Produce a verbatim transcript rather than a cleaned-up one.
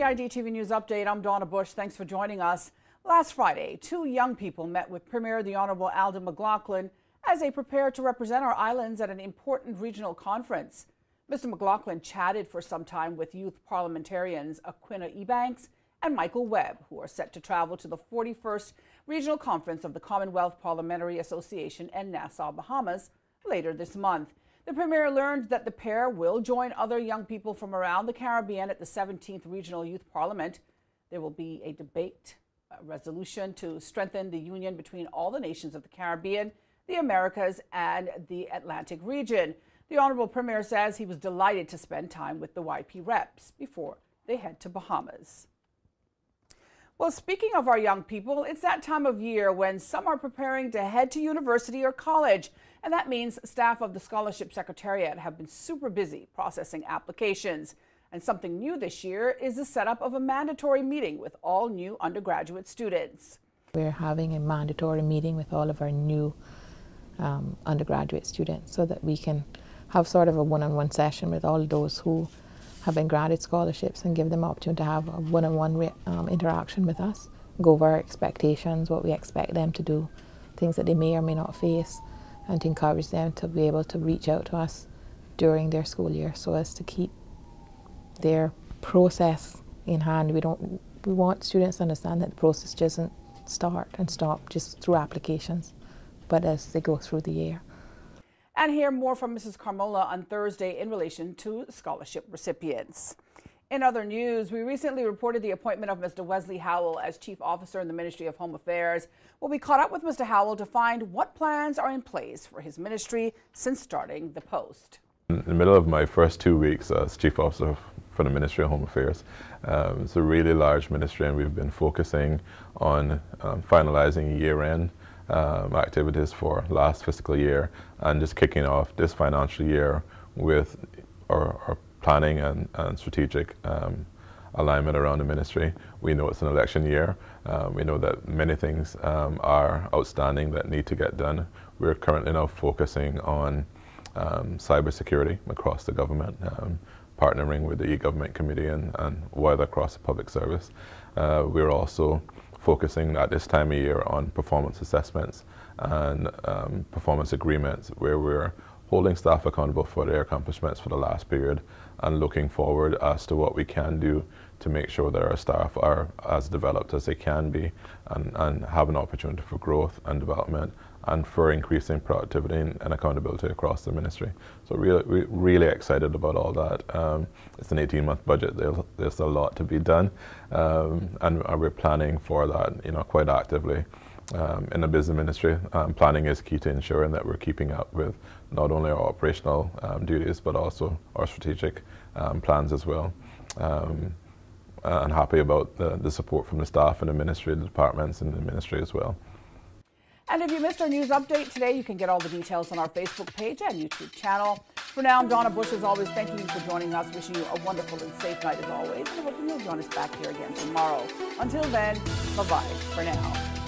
C I D T V News Update, I'm Donna Bush. Thanks for joining us. Last Friday, two young people met with Premier the Honourable Alden McLaughlin as they prepared to represent our islands at an important regional conference. Mister McLaughlin chatted for some time with youth parliamentarians Aquina Ebanks and Michael Webb, who are set to travel to the forty-first Regional Conference of the Commonwealth Parliamentary Association in Nassau, Bahamas, later this month. The Premier learned that the pair will join other young people from around the Caribbean at the seventeenth Regional Youth Parliament. There will be a debate, a resolution to strengthen the union between all the nations of the Caribbean, the Americas, and the Atlantic region. The Honourable Premier says he was delighted to spend time with the Y P reps before they head to Bahamas. Well, speaking of our young people, it's that time of year when some are preparing to head to university or college, and that means staff of the Scholarship Secretariat have been super busy processing applications. And something new this year is the setup of a mandatory meeting with all new undergraduate students. We're having a mandatory meeting with all of our new um, undergraduate students so that we can have sort of a one-on-one session with all those who have been granted scholarships and give them an opportunity to have a one-on-one um, interaction with us, go over our expectations, what we expect them to do, things that they may or may not face, and to encourage them to be able to reach out to us during their school year so as to keep their process in hand. We, don't, we want students to understand that the process doesn't start and stop just through applications, but as they go through the year. And hear more from Missus Carmola on Thursday in relation to scholarship recipients. In other news, we recently reported the appointment of Mister Wesley Howell as Chief Officer in the Ministry of Home Affairs. Well, we caught up with Mister Howell to find what plans are in place for his ministry since starting the post. In the middle of my first two weeks as Chief Officer for the Ministry of Home Affairs, um, it's a really large ministry, and we've been focusing on um, finalizing year-end Um, activities for last fiscal year and just kicking off this financial year with our, our planning and, and strategic um, alignment around the ministry. We know it's an election year. Um, we know that many things um, are outstanding that need to get done. We're currently now focusing on um, cybersecurity across the government, um, partnering with the e-government committee and, and wider across the public service. Uh, we're also focusing at this time of year on performance assessments and um, performance agreements, where we're holding staff accountable for their accomplishments for the last period and looking forward as to what we can do to make sure that our staff are as developed as they can be and, and have an opportunity for growth and development and for increasing productivity and accountability across the ministry. So really, we're really excited about all that. Um, it's an eighteen-month budget. There's, there's a lot to be done, um, and we're planning for that, you know, quite actively. Um, in the business ministry, um, planning is key to ensuring that we're keeping up with not only our operational um, duties but also our strategic um, plans as well. Um, and happy about the, the support from the staff and the ministry, the departments and the ministry as well. And if you missed our news update today, you can get all the details on our Facebook page and YouTube channel. For now, I'm Donna Bush, as always, thanking you for joining us, wishing you a wonderful and safe night as always, and hoping you'll join us back here again tomorrow. Until then, bye-bye for now.